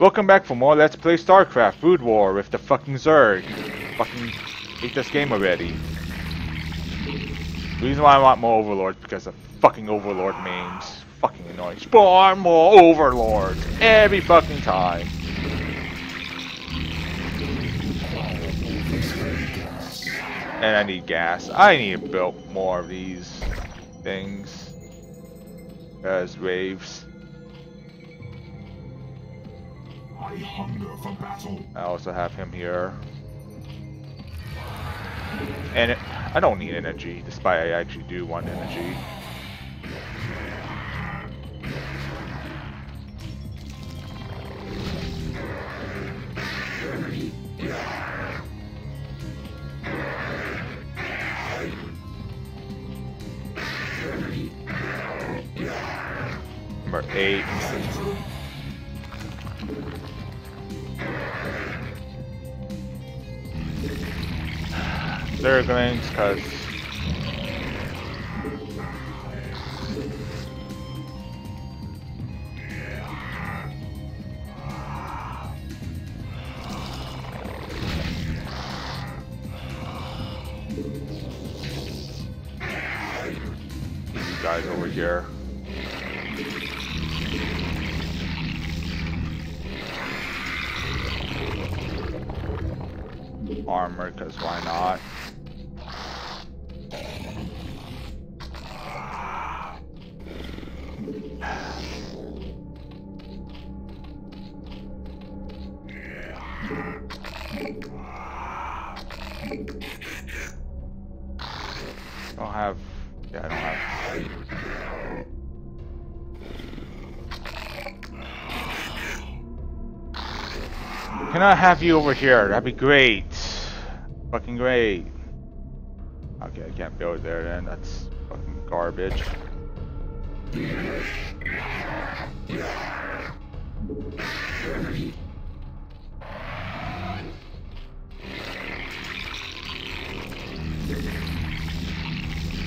Welcome back for more Let's Play StarCraft Brood War with the fucking Zerg. Fucking hate this game already. The reason why I want more Overlords because of fucking Overlord memes. Fucking annoying. Spawn more Overlords every fucking time. And I need gas. I need to build more of these things. As waves. I hunger for battle. I also have him here. And I don't need energy, despite I actually do want energy. Number 8. Zerglings, cuz. These guys over here. Armor, cuz why not? Can I have you over here? That'd be great. Fucking great. Okay, I can't build there then. That's fucking garbage.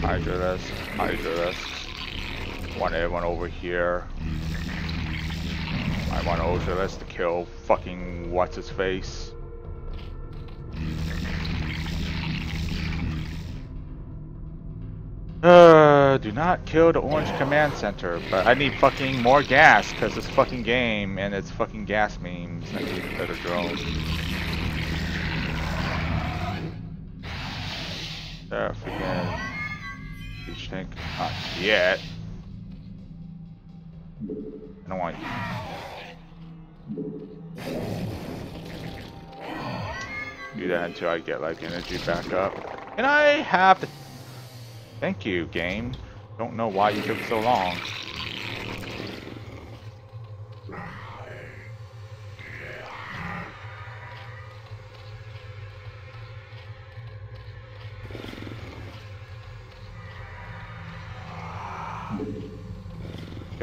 Hydra List. Hydra List. Want everyone over here. I want Hydra List to kill fucking what's-his-face. Do not kill the Orange Command Center, but I need fucking more gas, cause this fucking game and it's fucking gas memes. I need better drones. Freaking Siege Tank. Not yet. I don't want you. Do that until I get like energy back up. And I have to. Thank you, game. Don't know why you took so long.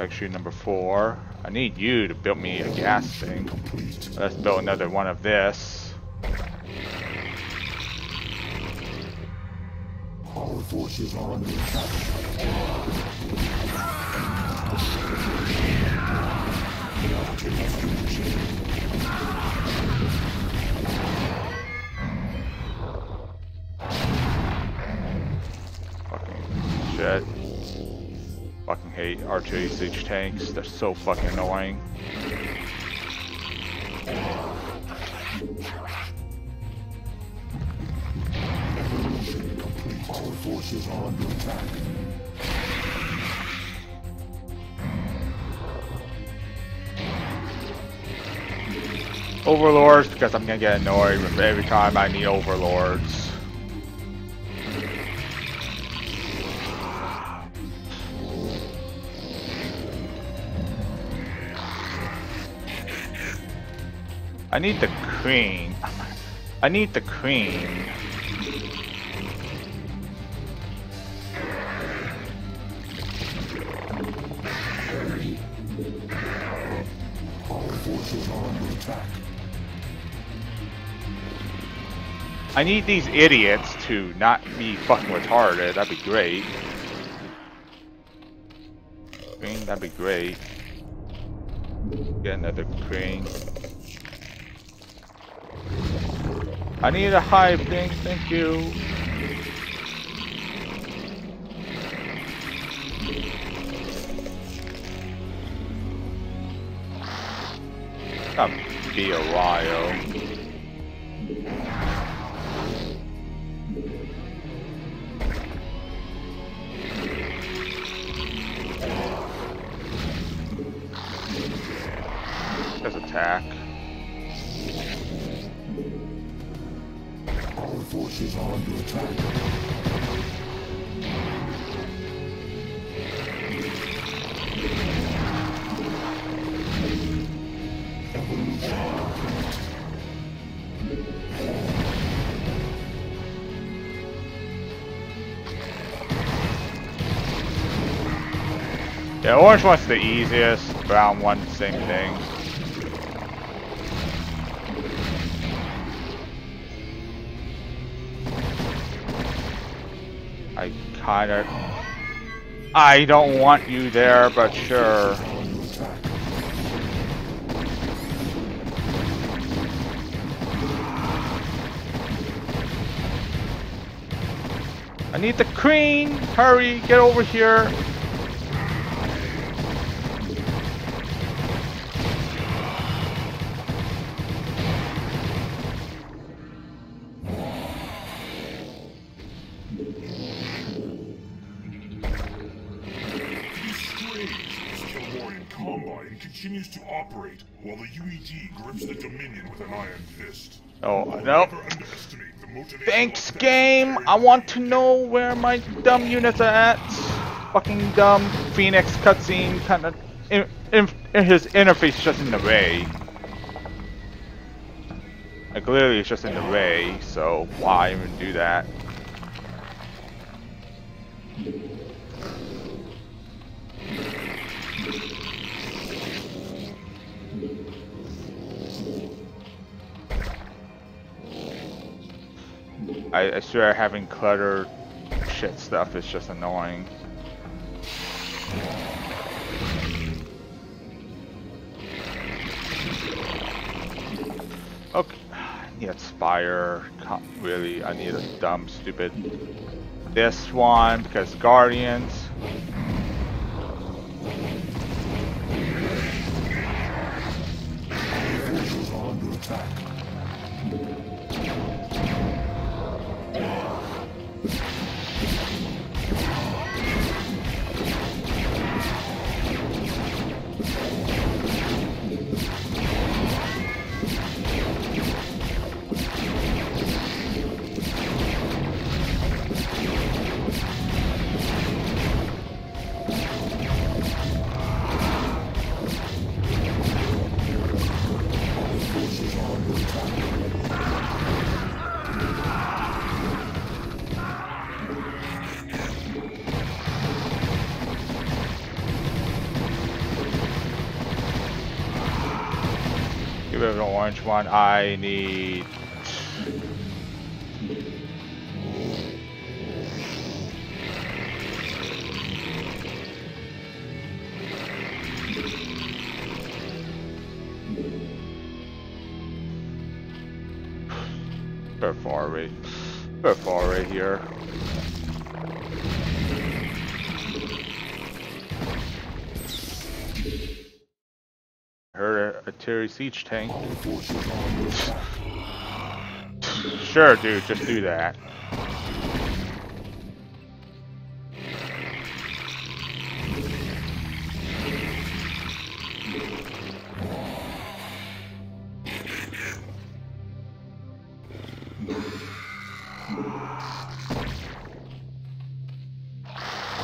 Actually, number 4. I need you to build me a gas thing. Let's build another one of this. Our forces are under attack. Fucking shit. Fucking hate R2A Siege Tanks, they're so fucking annoying. Our forces are under attack. Overlords, because I'm gonna get annoyed with every time I need Overlords. I need the cream. I need the cream. I need these idiots to not be fucking retarded. That'd be great. Cream, that'd be great. Get another crane. I need a hive thing, thank you. That'll be a while. The orange one's the easiest, brown one, same thing. I don't want you there, but sure. I need the crane! Hurry, get over here! Oh, no. Thanks, game! I want to know where my dumb units are at. Fucking dumb Phoenix cutscene kind of... his interface just in the way. Like, literally, it's just in the way, so why even do that? I swear having cluttered shit stuff is just annoying. Okay, I need a spire. Can't really, I need a dumb, stupid. This one, because Guardians. Orange one, I need. We're far away here. R2A Siege Tank. Sure, dude, just do that.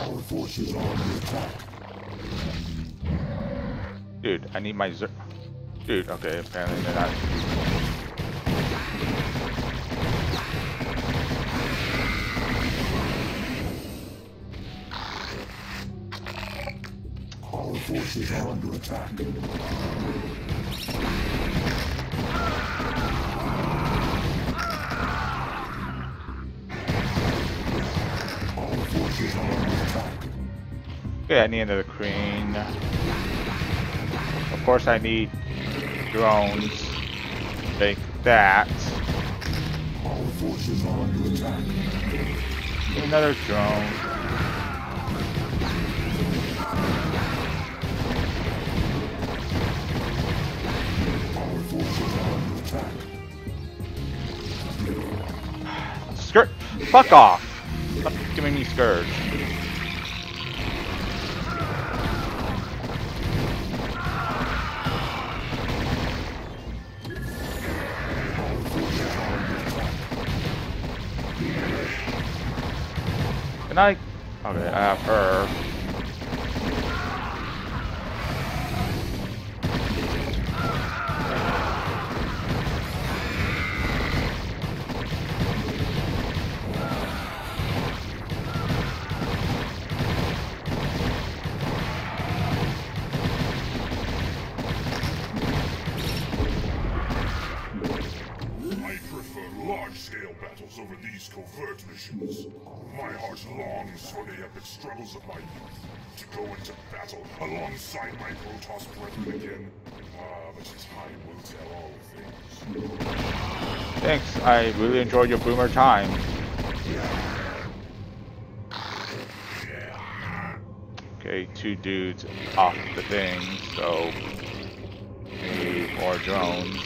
Our forces are under attack. Dude, I need my Zerg. Dude, okay, apparently they're not. Our forces are under attack. Our forces are under attack. Okay, I need another crane. course I need drones. Take that. All forces are under attack. Another drone. All forces are under attack. Scourge. Fuck off. Stop giving me scourge. I... Okay, I have her. I prefer large-scale battles over these covert missions. My heart longs for the epic struggles of my youth, to go into battle alongside my Protoss brethren again. Ah, but time will tell all things. Thanks, I really enjoyed your boomer time. Okay, two dudes off the thing, so we need more drones.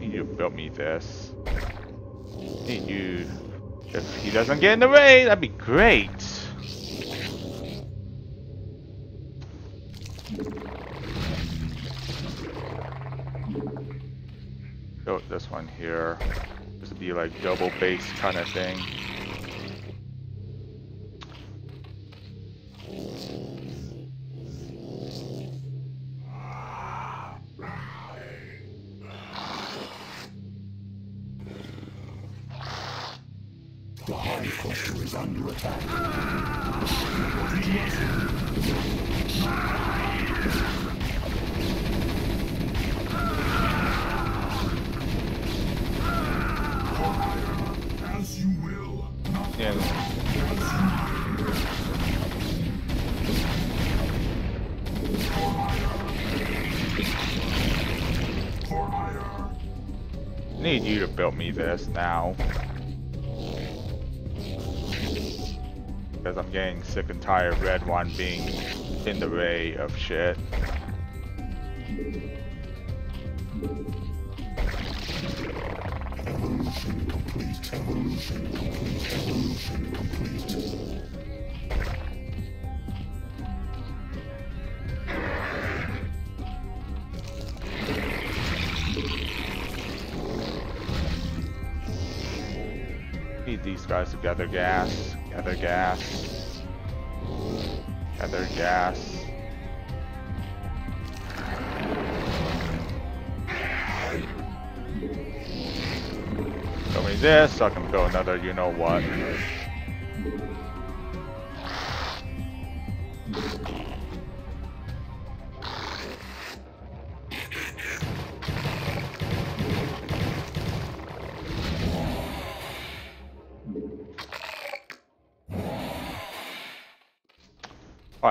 You built me this. Need you. If he doesn't get in the way, that'd be great. Oh, this one here. This would be like double base kind of thing. Need you to build me this now, because I'm getting sick and tired of Red One being in the way of shit. Evolution complete. Evolution complete. Evolution complete. These guys to gather gas, gather gas, gather gas. Show me this so I can build another you know what.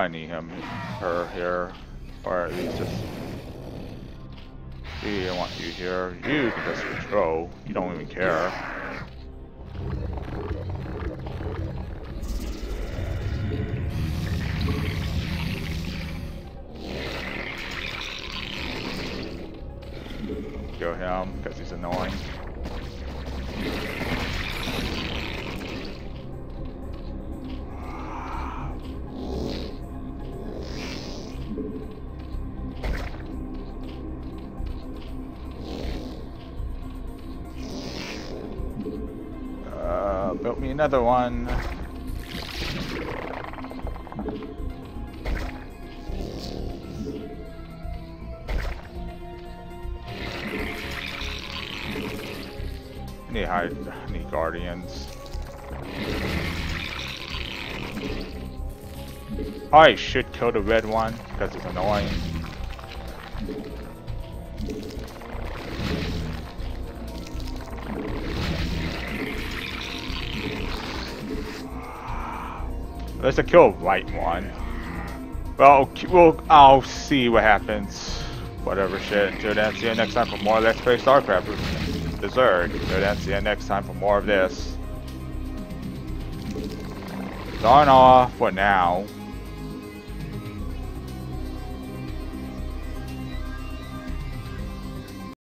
I need him, her here, or at least just. See, I want you here. You can just control. You don't even care. Kill him because he's annoying. Built me another one. I need hide, I need guardians. I should kill the red one because it's annoying. Let's kill a light one. Well, I'll see what happens. Whatever shit. Dude, and see you next time for more Let's Play StarCraft with the Zerg. Dude, and see you next time for more of this. On off for now.